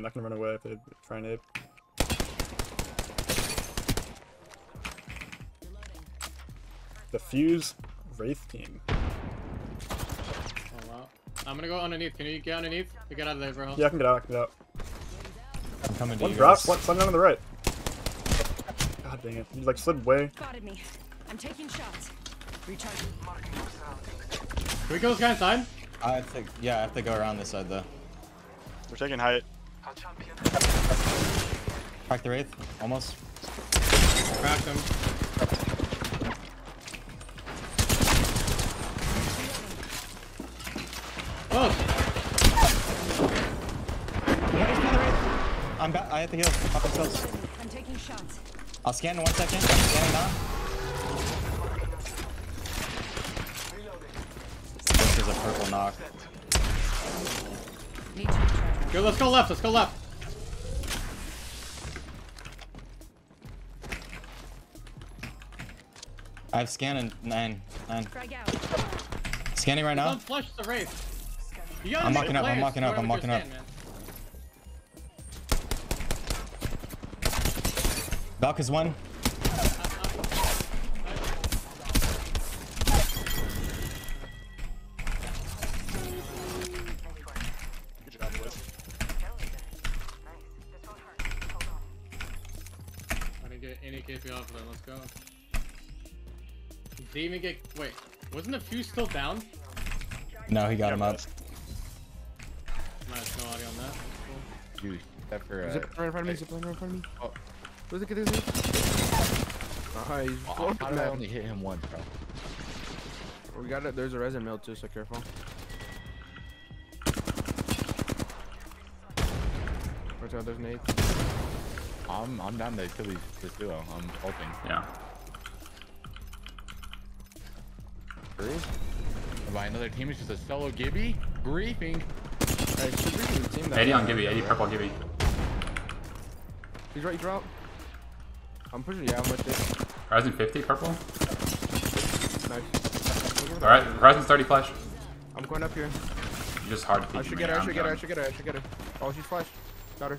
They're not gonna run away if they're trying to. The Fuse Wraith team. Oh wow. I'm gonna go underneath. Can you get underneath? You get out of there, bro. Yeah, I can get out. I can get out. I'm coming to you. Drop. One slid down on the right. God dang it. You like slid way. Spotted me. I'm taking shots. Recharging. Can we go this guy inside? I think, yeah, I have to go around this side though. We're taking height. Crack the Wraith. Almost. Cracked him. Oh! I'm back. I have to heal. Pop themselves. I'm taking shots. I'll scan in 1 second. I'm scanning now. This is a purple knock. Good, let's go left. Let's go left. I have scan in 9. Scanning right now. Don't flush the Wraith. I'm mocking up, I'm mocking up. Valk is one. Good job, Liz. I didn't get any KP off of them, let's go. Didn't even get, wait, wasn't the Fuse still down? No, he got him up. No audio on that. That's cool. Dude, except for, right in front of me, zip line right in front of me. Oh. Where's it? Nice. Oh, how did I only hit him once, bro? We got it. There's a resin mill too, so careful. Watch out, there's nades. I'm down to kill this duo. I'm hoping. Yeah. Bruce? By another team, it's just a solo Gibby. Griefing. Hey, team 80 on Gibby, 80 purple Gibby. He's right, drop. I'm pushing, yeah, I'm with it. Horizon 50 purple. Nice. Alright, Horizon's 30 flash. I'm going up here. You're just hard to get her, I should get her. Oh, she's flash. Got her.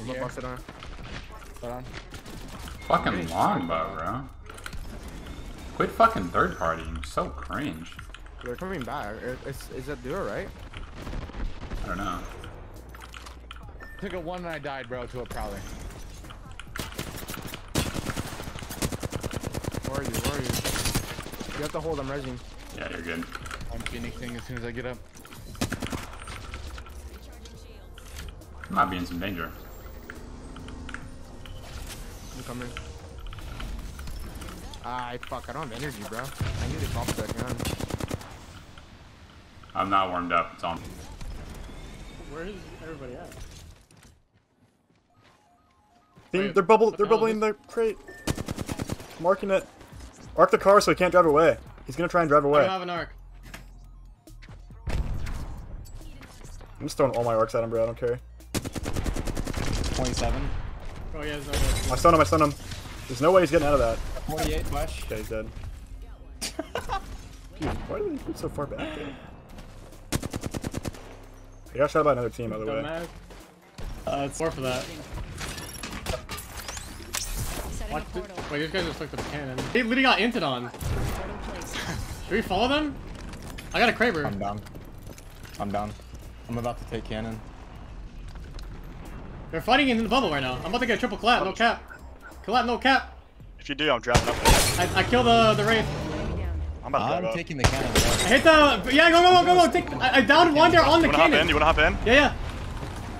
I'm gonna bust it on. Fucking longbow, bro. Quit fucking third party, you're so cringe. They're coming back. Is that duo, right? I don't know. Took a one and I died, bro, to a prowler. Where are you? Where are you? You have to hold. I'm resing. Yeah, you're good. I'm phoenixing as soon as I get up. I might be in some danger. I'm coming. Ah, fuck. I don't have energy, bro. I need to pop that gun. I'm not warmed up, it's on. Where is everybody at? They're bubbling their crate. Marking it. Arc the car so he can't drive away. He's gonna try and drive away. I don't have an arc. I'm just throwing all my arcs at him, bro, I don't care. 27. Oh yeah, there's no way. I stunned him, There's no way he's getting out of that. 48 flash. Okay, he's dead. Dude, why do they put so far back there? I got shot by another team, by the way. It's more for that. Wait, these guys just looked at the cannon. They literally got inted on. Should we follow them? I got a Kraber. I'm down. I'm about to take cannon. They're fighting in the bubble right now. I'm about to get a triple collab, no cap. Collab, no cap. If you do, I'm dropping up. I kill the Wraith. I'm taking the cannon. I hit the... Yeah, go. Take, I downed one there on the cannon. You wanna hop in? Yeah.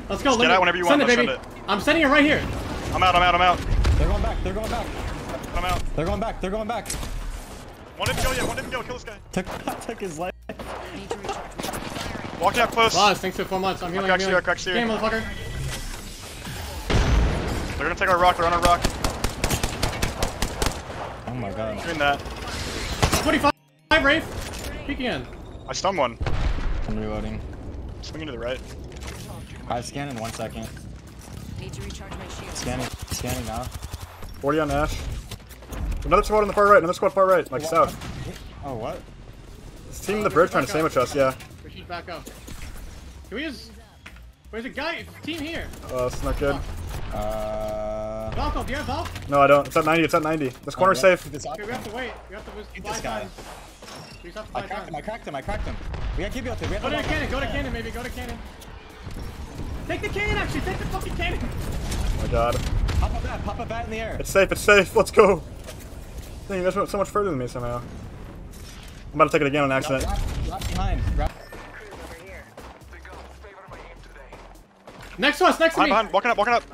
Let's go. Just get out whenever you want. Send it, baby. I'm sending it right here. I'm out. They're going back. I'm out. They're going back. One didn't kill you. Kill this guy. Took his life. Walking up close. Lost. Thanks for 4 months. I'm healing. Crack seer. Damn, motherfucker. They're gonna take our rock. They're on our rock. Oh my god. I'm doing that. 25. Hi, Wraith! Peeking in. I stunned one. I'm reloading. Swinging to the right. I scan in 1 second. Need to recharge my shield. Scanning now. 40 on Ash. Another squad on the far right, like what? South. Oh, what? This team in the bridge trying to sandwich us, yeah. We should back up. Can we just Where's the guy? Team here. It's not good. Valko, do you have Valk? No, I don't. It's at 90. It's at 90. This corner's safe. Okay, we have to wait. We have to get this guy. I cracked him. I cracked him. We gotta keep you out there. Go to the cannon. Go to cannon, maybe. Go to cannon. Take the cannon, actually. Take the fucking cannon. Oh my god. Pop a bat. Pop a bat in the air. It's safe. It's safe. Let's go. Dang, you guys went so much further than me somehow. I'm about to take it again on accident. Wrap behind. Next to us, next to me! I'm behind, walking up!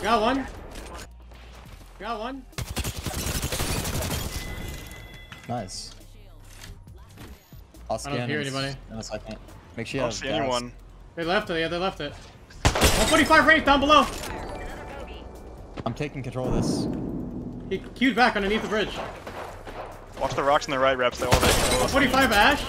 Got one! Nice. I'll scan I don't hear anybody. Unless I can't. Make sure you have gas. Anyone. They left it, yeah, they left it. 145 range down below! I'm taking control of this. He queued back underneath the bridge. Watch the rocks on the right, reps. They all day. 145 Ash!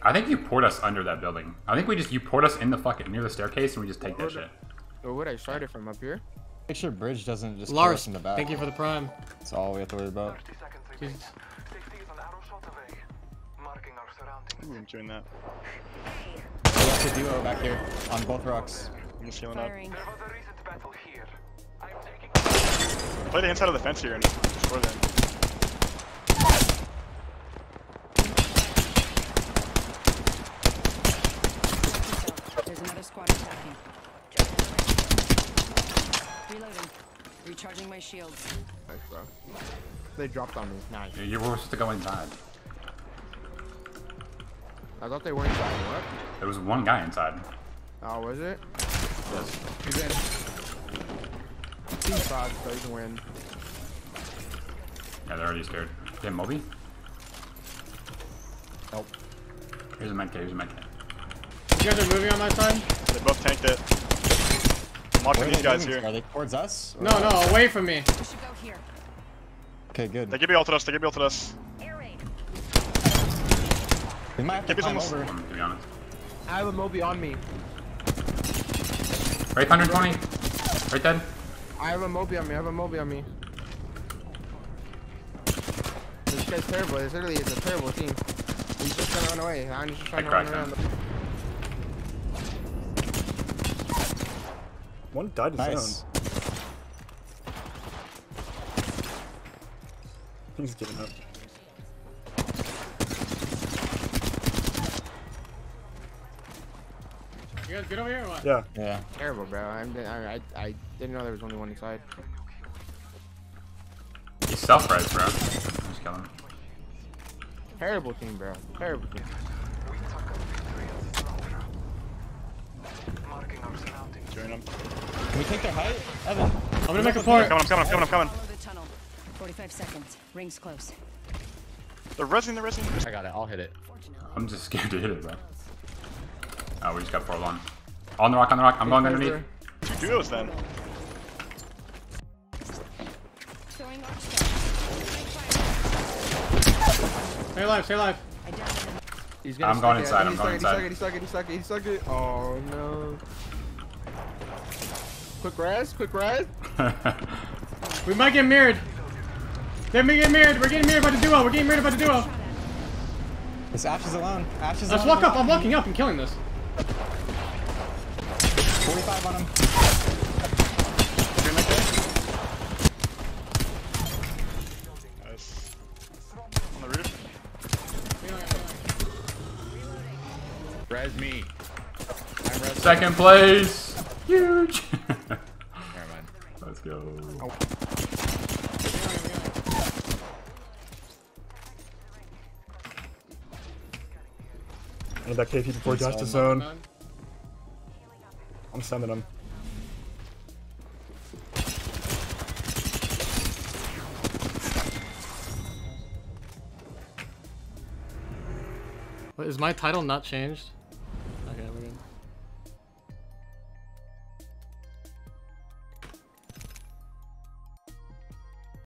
I think you poured us under that building. I think you poured us in the fucking near the staircase and we just take that shit. Or would I start it from up here? Make sure bridge doesn't just Lars, in the back. Thank you for the prime. That's all we have to worry about. Jeez. I'm doing that. We have to duo back here on both rocks. I'm just healing up. Play the inside of the fence here and destroy them. Recharging my shields. Nice, bro. They dropped on me. Nice. Yeah, you were supposed to go inside. I thought they were inside. What? There was one guy inside. Oh, was it? Yes. He's in. He's five, so he can win. Yeah, they're already scared. Yeah, Moby? Nope. Here's a medkit. You guys are moving on my side? They both tanked it. I'm watching these guys here. Are they towards us? No, no, away from me. We should go here. Okay, good. They give me ulted us, They might have to climb over. To be honest. I have a Moby on me. Right, 120. Right dead. I have a Moby on me, This guy's terrible, this literally is a terrible team. He's just trying to run away. I'm just trying to run around. One died in his own. He's giving up. You guys good over here or what? Yeah. Yeah. Terrible, bro. I didn't know there was only one inside. He's self-res, bro. Just kill him. Terrible team, bro. Terrible team. Them. Can we take their height? Evan. I'm gonna make a port. I'm coming. 45 seconds. Rings close. They're resing, I got it. I'll hit it. I'm just scared to hit it, bro. Oh, we just got portal on. On the rock, I'm going underneath. Two duos then. Stay alive, I'm going inside, He's stuck. Oh no. Quick res. We might get mirrored. They may get mirrored. We're getting mirrored by the duo. This Ash is alone. Let's walk up. I'm walking up and killing this. 45 on him. Nice. On the roof. Res me. Second place. Huge. Let's go. Oh. I need that KP before Josh to zone. I'm sending him. Is my title not changed?